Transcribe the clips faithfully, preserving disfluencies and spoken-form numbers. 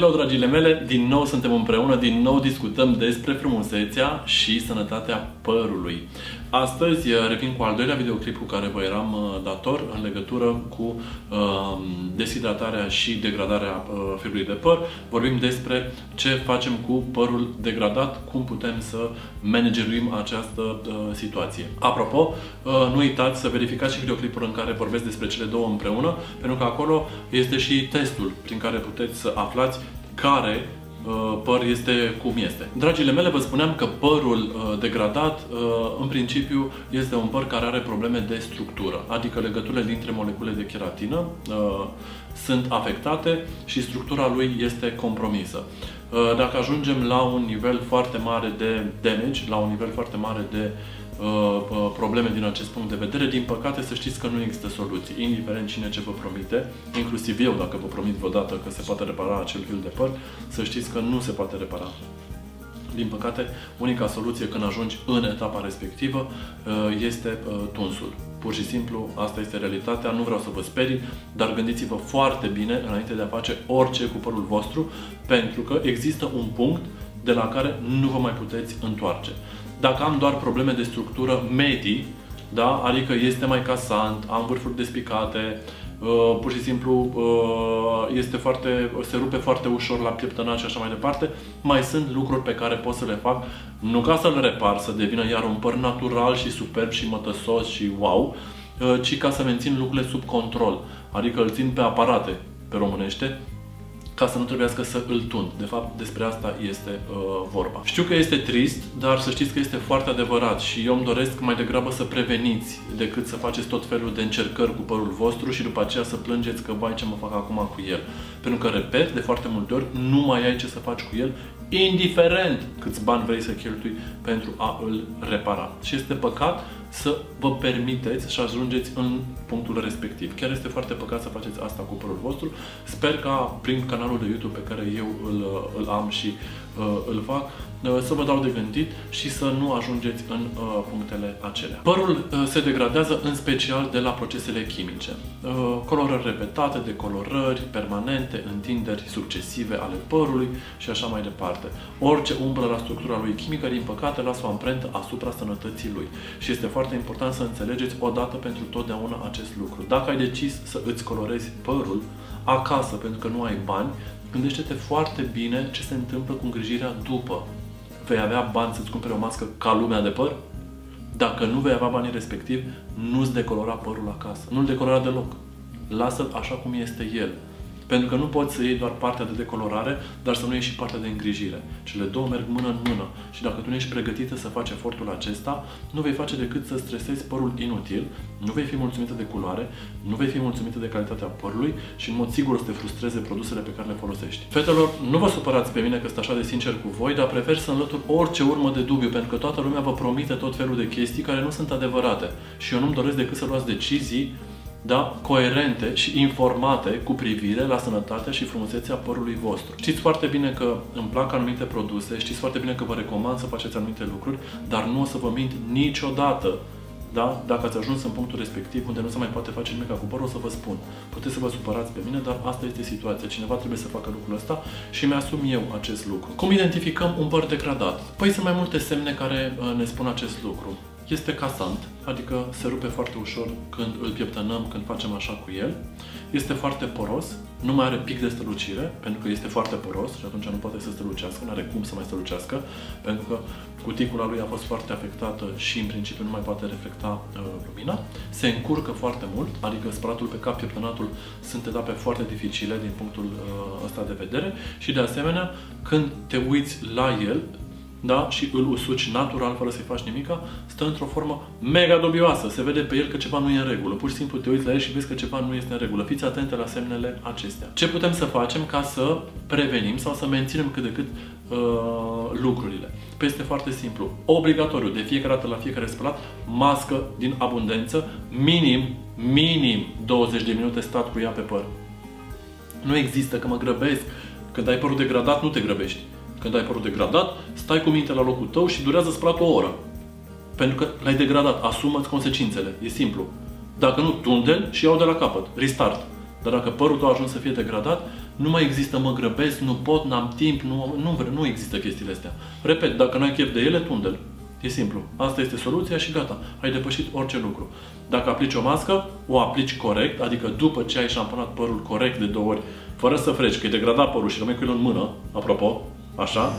Hello, dragile mele! Din nou suntem împreună, din nou discutăm despre frumusețea și sănătatea părului. Astăzi revin cu al doilea videoclip cu care vă eram dator în legătură cu uh, deshidratarea și degradarea uh, firului de păr. Vorbim despre ce facem cu părul degradat, cum putem să managerim această uh, situație. Apropo, uh, nu uitați să verificați și videoclipul în care vorbesc despre cele două împreună, pentru că acolo este și testul prin care puteți să aflați care păr este cum este. Dragile mele, vă spuneam că părul degradat în principiu este un păr care are probleme de structură, adică legăturile dintre moleculele de cheratină sunt afectate și structura lui este compromisă. Dacă ajungem la un nivel foarte mare de damage, la un nivel foarte mare de probleme din acest punct de vedere, din păcate să știți că nu există soluții, indiferent cine ce vă promite, inclusiv eu dacă vă promit vreodată că se poate repara acel fir de păr, să știți că nu se poate repara. Din păcate, unica soluție când ajungi în etapa respectivă este tunsul. Pur și simplu, asta este realitatea, nu vreau să vă sperii, dar gândiți-vă foarte bine înainte de a face orice cu părul vostru, pentru că există un punct de la care nu vă mai puteți întoarce. Dacă am doar probleme de structură medii, da? Adică este mai casant, am vârfuri despicate, uh, pur și simplu uh, este foarte, se rupe foarte ușor la pieptănat și așa mai departe, mai sunt lucruri pe care pot să le fac, nu ca să le repar, să devină iar un păr natural și superb și mătăsos și wow, uh, ci ca să mențin lucrurile sub control, adică îl țin pe aparate, pe românește, ca să nu trebuiască să îl tund. De fapt, despre asta este uh, vorba. Știu că este trist, dar să știți că este foarte adevărat și eu îmi doresc mai degrabă să preveniți decât să faceți tot felul de încercări cu părul vostru și după aceea să plângeți că, vai, ce mă fac acum cu el. Pentru că, repet, de foarte multe ori nu mai ai ce să faci cu el, indiferent câți bani vrei să cheltui pentru a îl repara. Și este păcat să vă permiteți și ajungeți în punctul respectiv. Chiar este foarte păcat să faceți asta cu părul vostru. Sper că prin canalul de YouTube pe care eu îl, îl am și uh, îl fac, uh, să vă dau de gândit și să nu ajungeți în uh, punctele acelea. Părul uh, se degradează în special de la procesele chimice. Uh, colorări repetate, decolorări permanente, întinderi succesive ale părului și așa mai departe. Orice umbră la structura lui chimică, din păcate, lasă o amprentă asupra sănătății lui. Și este foarte important să înțelegeți odată pentru totdeauna acest lucru. Dacă ai decis să îți colorezi părul acasă pentru că nu ai bani, gândește-te foarte bine ce se întâmplă cu îngrijirea după. Vei avea bani să-ți cumpere o mască ca lumea de păr? Dacă nu vei avea banii respectiv, nu-ți decolora părul acasă. Nu-l decolora deloc. Lasă-l așa cum este el. Pentru că nu poți să iei doar partea de decolorare, dar să nu iei și partea de îngrijire. Cele două merg mână în mână și dacă tu nu ești pregătită să faci efortul acesta, nu vei face decât să stresezi părul inutil, nu vei fi mulțumită de culoare, nu vei fi mulțumită de calitatea părului și în mod sigur o să te frustreze produsele pe care le folosești. Fetelor, nu vă supărați pe mine că sunt așa de sincer cu voi, dar prefer să înlătur orice urmă de dubiu, pentru că toată lumea vă promite tot felul de chestii care nu sunt adevărate și eu nu-mi doresc decât să luați decizii, da, coerente și informate cu privire la sănătatea și frumusețea părului vostru. Știți foarte bine că îmi plac anumite produse, știți foarte bine că vă recomand să faceți anumite lucruri, dar nu o să vă mint niciodată, da? Dacă ați ajuns în punctul respectiv unde nu se mai poate face nimic cu părul, o să vă spun. Puteți să vă supărați pe mine, dar asta este situația. Cineva trebuie să facă lucrul ăsta și mi-asum eu acest lucru. Cum identificăm un păr degradat? Păi sunt mai multe semne care ne spun acest lucru. Este casant, adică se rupe foarte ușor când îl pieptănăm, când facem așa cu el. Este foarte poros, nu mai are pic de strălucire, pentru că este foarte poros și atunci nu poate să strălucească, nu are cum să mai strălucească, pentru că cuticula lui a fost foarte afectată și în principiu nu mai poate reflecta uh, lumina. Se încurcă foarte mult, adică spălatul pe cap, pieptănatul sunt etape foarte dificile din punctul uh, ăsta de vedere și de asemenea când te uiți la el, da? Și îl usuci natural, fără să-i faci nimica, stă într-o formă mega dubioasă. Se vede pe el că ceva nu e în regulă. Pur și simplu te uiți la el și vezi că ceva nu este în regulă. Fiți atente la semnele acestea. Ce putem să facem ca să prevenim sau să menținem cât de cât uh, lucrurile? Păi este foarte simplu. Obligatoriu, de fiecare dată la fiecare spălat, mască din abundență, minim, minim douăzeci de minute stat cu ea pe păr. Nu există că mă grăbesc. Când ai părul degradat, nu te grăbești. Când ai părul degradat, stai cu minte la locul tău și durează spălat o oră. Pentru că l-ai degradat, asumă-ți consecințele. E simplu. Dacă nu, tunde-l și iau de la capăt. Restart. Dar dacă părul tău a ajuns să fie degradat, nu mai există, mă grăbesc, nu pot, n-am timp, nu, nu, nu există chestiile astea. Repet, dacă n-ai chef de ele, tunde-l. E simplu. Asta este soluția și gata. Ai depășit orice lucru. Dacă aplici o mască, o aplici corect, adică după ce ai șamponat părul corect de două ori, fără să freci, că e degradat părul și rămâi cu el în mână, apropo, așa,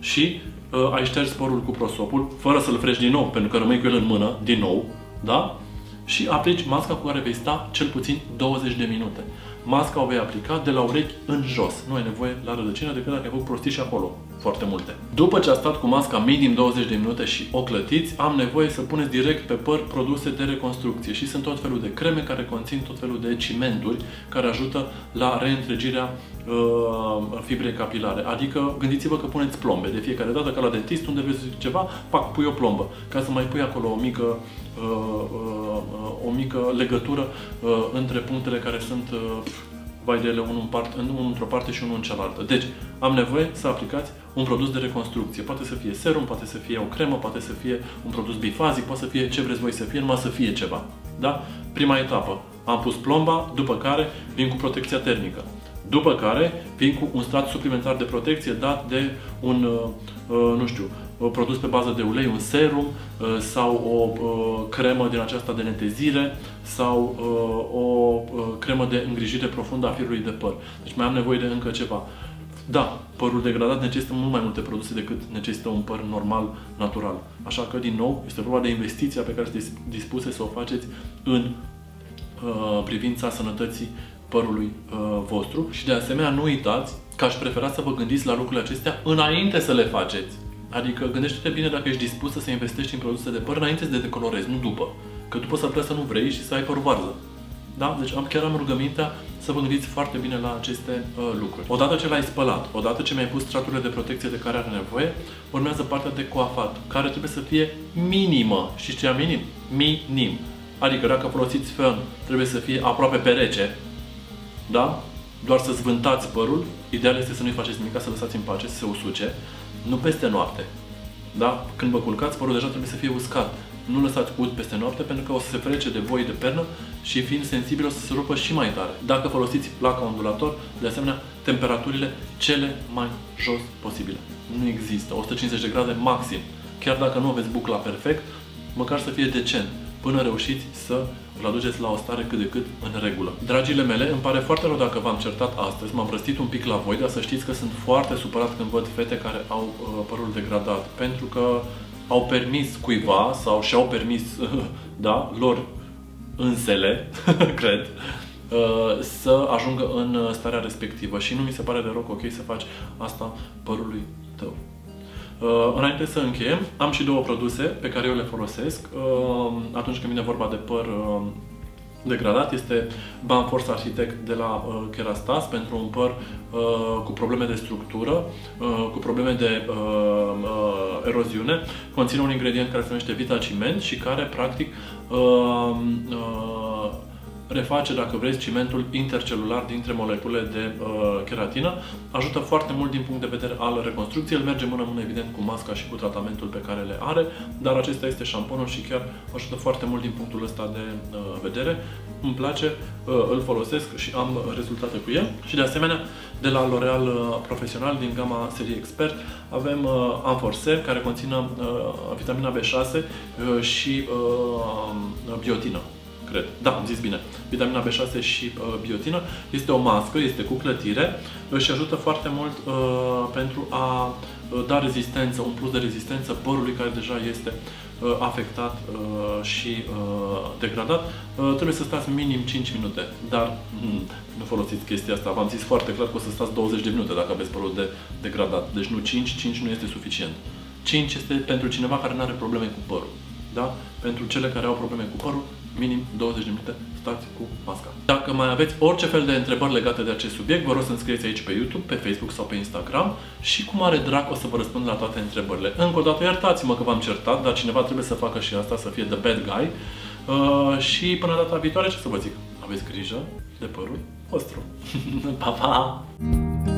și uh, ai șters părul cu prosopul, fără să-l freci din nou, pentru că rămâi cu el în mână, din nou, da? Și aplici masca cu care vei sta cel puțin douăzeci de minute. Masca o vei aplica de la urechi în jos. Nu ai nevoie la rădăcină decât dacă ai făcut prostii și acolo. Foarte multe. După ce a stat cu masca minim douăzeci de minute și o clătiți, am nevoie să puneți direct pe păr produse de reconstrucție. Și sunt tot felul de creme care conțin tot felul de cimenturi care ajută la reîntregirea uh, fibrei capilare. Adică gândiți-vă că puneți plombe de fiecare dată, ca la dentist, unde vezi ceva, pac, pui o plombă. Ca să mai pui acolo o mică uh, uh, o mică legătură uh, între punctele care sunt uh, vai de ele, unul în part, unul într-o parte și unul în cealaltă. Deci, am nevoie să aplicați un produs de reconstrucție. Poate să fie serum, poate să fie o cremă, poate să fie un produs bifazic, poate să fie ce vreți voi să fie, numai să fie ceva. Da? Prima etapă. Am pus plomba, după care vin cu protecția termică. După care vin cu un strat suplimentar de protecție dat de un, nu știu, produs pe bază de ulei, un serum sau o cremă din aceasta de netezire sau o cremă de îngrijire profundă a firului de păr. Deci mai am nevoie de încă ceva. Da, părul degradat necesită mult mai multe produse decât necesită un păr normal, natural. Așa că, din nou, este vorba de investiția pe care sunteți dispuse să o faceți în privința sănătății părului uh, vostru. Și de asemenea nu uitați că aș prefera să vă gândiți la lucrurile acestea înainte să le faceți. Adică gândește-te bine dacă ești dispusă să investești în produse de păr înainte să te decolorezi, nu după. Că după s-ar putea să nu vrei și să ai părul varză. Da? Deci am, chiar am rugămintea să vă gândiți foarte bine la aceste uh, lucruri. Odată ce l-ai spălat, odată ce mi-ai pus straturile de protecție de care are nevoie, urmează partea de coafat, care trebuie să fie minimă. Știți ce e minim? Minim. Adică dacă folosiți fân, trebuie să fie aproape pe rece. Da? Doar să zvântați părul. Ideal este să nu-i faceți nimic, să lăsați în pace, să se usuce. Nu peste noapte. Da? Când vă culcați, părul deja trebuie să fie uscat. Nu lăsați ud peste noapte, pentru că o să se frece de voi de pernă și fiind sensibil o să se rupă și mai tare. Dacă folosiți placa ondulator, de asemenea, temperaturile cele mai jos posibile. Nu există. o sută cincizeci de grade maxim. Chiar dacă nu aveți bucla perfect, măcar să fie decent, până reușiți să vă aduceți la o stare cât de cât în regulă. Dragile mele, îmi pare foarte rău dacă v-am certat astăzi, m-am răstit un pic la voi, dar să știți că sunt foarte supărat când văd fete care au uh, părul degradat, pentru că au permis cuiva sau și-au permis, uh, da, lor însele, cred, uh, să ajungă în starea respectivă și nu mi se pare de deloc ok să faci asta părului tău. Uh, înainte să încheiem, am și două produse pe care eu le folosesc uh, atunci când vine vorba de păr uh, degradat. Este Bon Force Architect de la uh, Kérastase pentru un păr uh, cu probleme de structură, uh, cu probleme de uh, uh, eroziune. Conține un ingredient care se numește Vita Ciment și care practic uh, uh, reface, dacă vreți, cimentul intercelular dintre moleculele de uh, keratină. Ajută foarte mult din punct de vedere al reconstrucției. El merge mână-mână, evident, cu masca și cu tratamentul pe care le are, dar acesta este șamponul și chiar ajută foarte mult din punctul ăsta de uh, vedere. Îmi place, uh, îl folosesc și am rezultate cu el. Și de asemenea, de la L'Oréal uh, Profesional, din gama serie Expert, avem uh, Amforcer, care conține uh, vitamina B șase uh, și uh, biotină. Cred. Da, am zis bine. Vitamina B șase și uh, biotină. Este o mască, este cu clătire uh, și ajută foarte mult uh, pentru a uh, da rezistență, un plus de rezistență părului care deja este uh, afectat uh, și uh, degradat. Uh, trebuie să stați minim cinci minute, dar mm, nu folosiți chestia asta. V-am zis foarte clar că o să stați douăzeci de minute dacă aveți părul de degradat. Deci nu cinci, cinci nu este suficient. cinci este pentru cineva care nu are probleme cu părul. Da? Pentru cele care au probleme cu părul, minim douăzeci de minute, stați cu masca. Dacă mai aveți orice fel de întrebări legate de acest subiect, vă rog să înscrieți aici pe YouTube, pe Facebook sau pe Instagram și cu mare drag o să vă răspund la toate întrebările. Încă o dată iertați-mă că v-am certat, dar cineva trebuie să facă și asta, să fie the bad guy. Uh, și până data viitoare, ce să vă zic? Aveți grijă de părul vostru. Pa, pa!